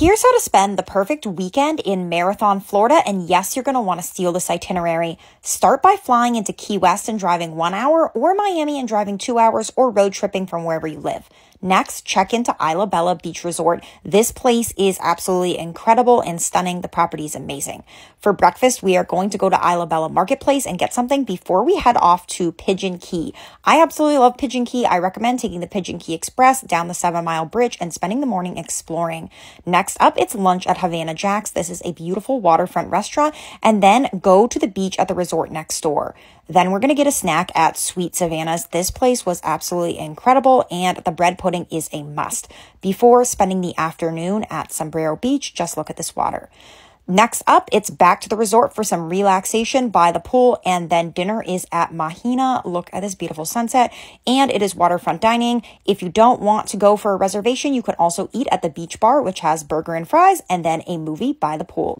Here's how to spend the perfect weekend in Marathon, Florida, and yes, you're going to want to steal this itinerary. Start by flying into Key West and driving 1 hour, or Miami and driving 2 hours, or road tripping from wherever you live. Next, check into Isla Bella Beach Resort. This place is absolutely incredible and stunning. The property is amazing. For breakfast, we are going to go to Isla Bella Marketplace and get something before we head off to Pigeon Key. I absolutely love Pigeon Key. I recommend taking the Pigeon Key Express down the 7 Mile Bridge and spending the morning exploring. Next up, it's lunch at Havana Jack's. This is a beautiful waterfront restaurant, and then go to the beach at the resort next door. Then we're going to get a snack at Sweet Savannah's. This place was absolutely incredible, and the bread pudding is a must. Before spending the afternoon at Sombrero Beach, just look at this water. Next up, it's back to the resort for some relaxation by the pool, and then dinner is at Mahina. Look at this beautiful sunset, and it is waterfront dining. If you don't want to go for a reservation, you could also eat at the beach bar, which has burger and fries, and then a movie by the pool.